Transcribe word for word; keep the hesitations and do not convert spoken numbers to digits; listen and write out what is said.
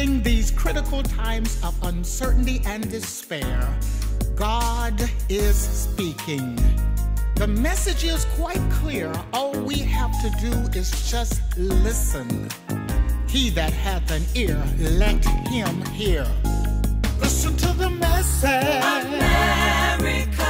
During these critical times of uncertainty and despair, God is speaking. The message is quite clear. All we have to do is just listen. He that hath an ear, let him hear. Listen to the message. America.